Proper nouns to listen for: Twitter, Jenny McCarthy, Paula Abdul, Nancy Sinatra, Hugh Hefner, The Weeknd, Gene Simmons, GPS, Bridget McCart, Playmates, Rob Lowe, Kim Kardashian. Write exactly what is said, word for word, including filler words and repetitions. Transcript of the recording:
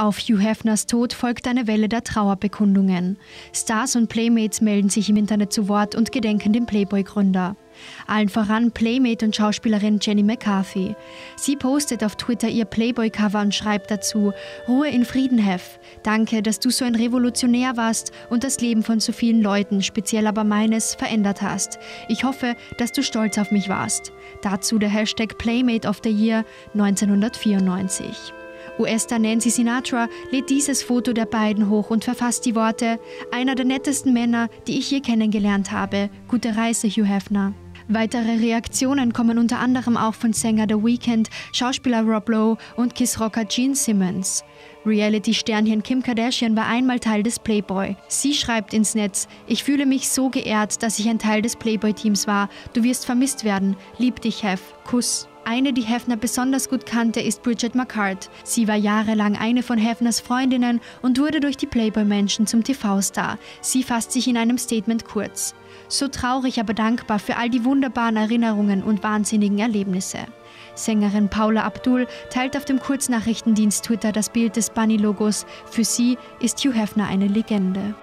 Auf Hugh Hefners Tod folgt eine Welle der Trauerbekundungen. Stars und Playmates melden sich im Internet zu Wort und gedenken dem Playboy-Gründer. Allen voran Playmate und Schauspielerin Jenny McCarthy. Sie postet auf Twitter ihr Playboy-Cover und schreibt dazu: Ruhe in Frieden, Hef. Danke, dass du so ein Revolutionär warst und das Leben von so vielen Leuten, speziell aber meines, verändert hast. Ich hoffe, dass du stolz auf mich warst. Dazu der Hashtag Playmate of the Year neunzehnhundertvierundneunzig. U S-Star Nancy Sinatra lädt dieses Foto der beiden hoch und verfasst die Worte: Einer der nettesten Männer, die ich je kennengelernt habe. Gute Reise, Hugh Hefner. Weitere Reaktionen kommen unter anderem auch von Sänger The Weeknd, Schauspieler Rob Lowe und Kiss-Rocker Gene Simmons. Reality-Sternchen Kim Kardashian war einmal Teil des Playboy. Sie schreibt ins Netz: Ich fühle mich so geehrt, dass ich ein Teil des Playboy-Teams war. Du wirst vermisst werden. Lieb dich, Hef. Kuss. Eine, die Hefner besonders gut kannte, ist Bridget McCart. Sie war jahrelang eine von Hefners Freundinnen und wurde durch die Playboy-Menschen zum T V-Star. Sie fasst sich in einem Statement kurz: So traurig, aber dankbar für all die wunderbaren Erinnerungen und wahnsinnigen Erlebnisse. Sängerin Paula Abdul teilt auf dem Kurznachrichtendienst Twitter das Bild des Bunny-Logos. Für sie ist Hugh Hefner eine Legende.